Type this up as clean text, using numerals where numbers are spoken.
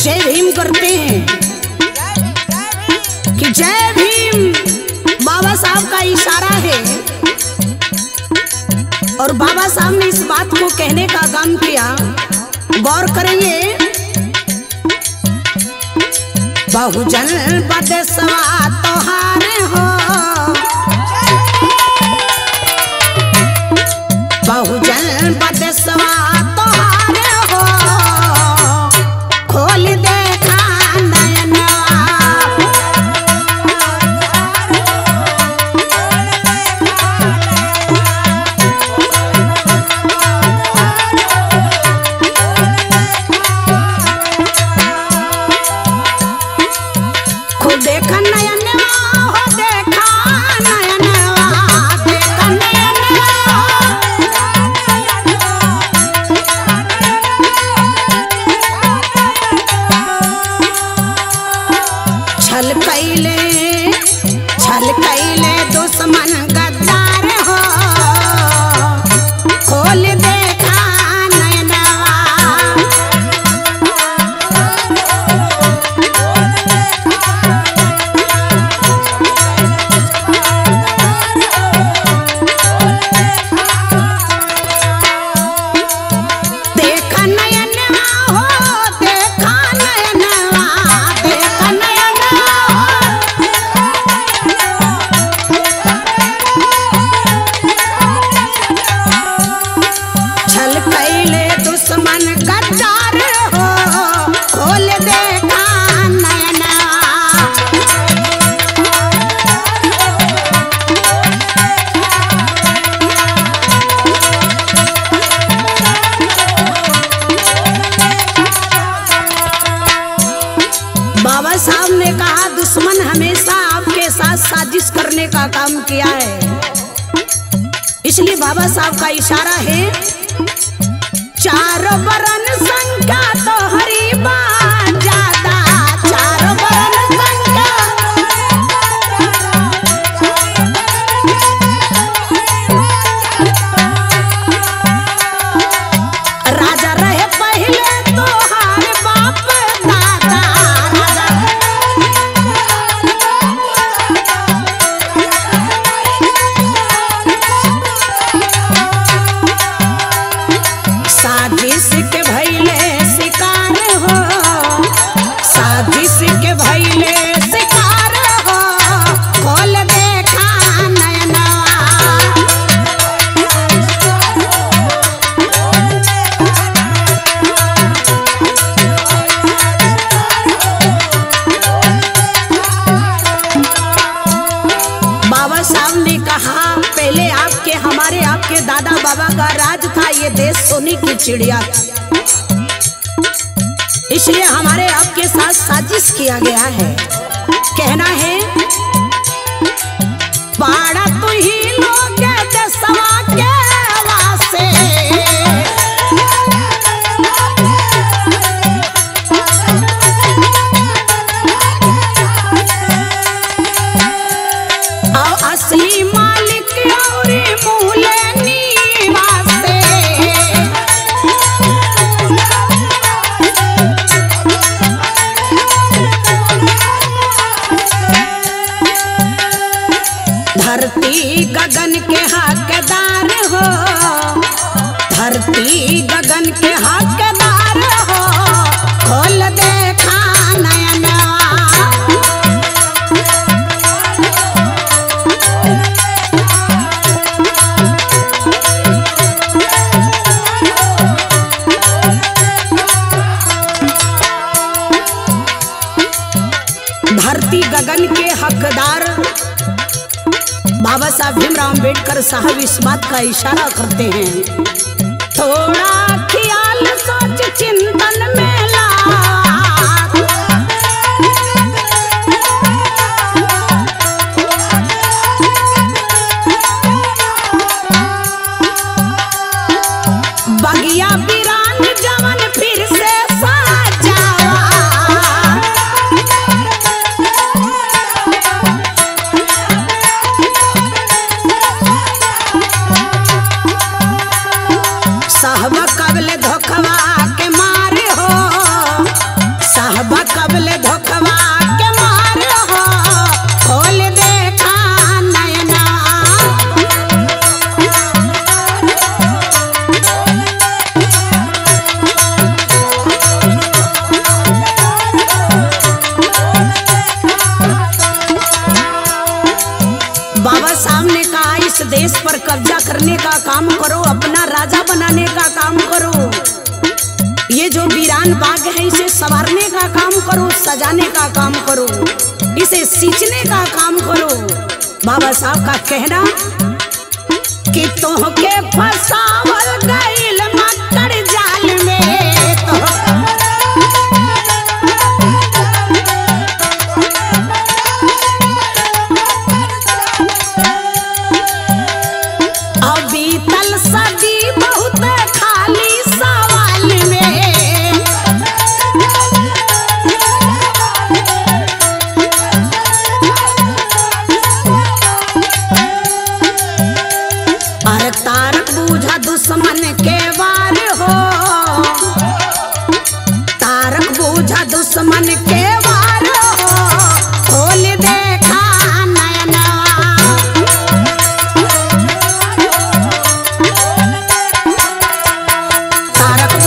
जय भीम करते हैं कि जय भीम बाबा साहब का इशारा है। और बाबा साहब ने इस बात को कहने का काम किया। गौर करेंगे, बहुजन बदसवा तोहार हो, बहुजन बदसवा तोहार हो, खोल दे साजिश करने का काम किया है। इसलिए बाबा साहब का इशारा है, चार बरन संख्या तो हरी बात ज्यादा, चार बरन संख्या राजा रहे पहले तो हार बाप दादा, दादा बाबा का राज था, ये देश सोने की चिड़िया था। इसलिए हमारे आपके साथ साजिश किया गया है। कहना है, पाड़ा तू ही लोग दसवा के वासे, आओ असली मालिक और मूले धरती गगन के हकदार हो, धरती गगन के हकदार हो, खोल दे खाना, धरती गगन के हकदार। बाबा साहब भीमराव अम्बेडकर साहब इस बात का इशारा करते हैं, थोड़ा ख्याल सोच चिंतन में ला, बगिया वीरान जवन फिर से साहब कबले धोखवा के मारे हो, साहब राजा बनाने का काम करो, ये जो वीरान बाग है इसे संवारने का काम करो, सजाने का काम करो, इसे सींचने का काम करो। बाबा साहब का कहना कि तोहके फसावल गइल मकर जाल में, तारक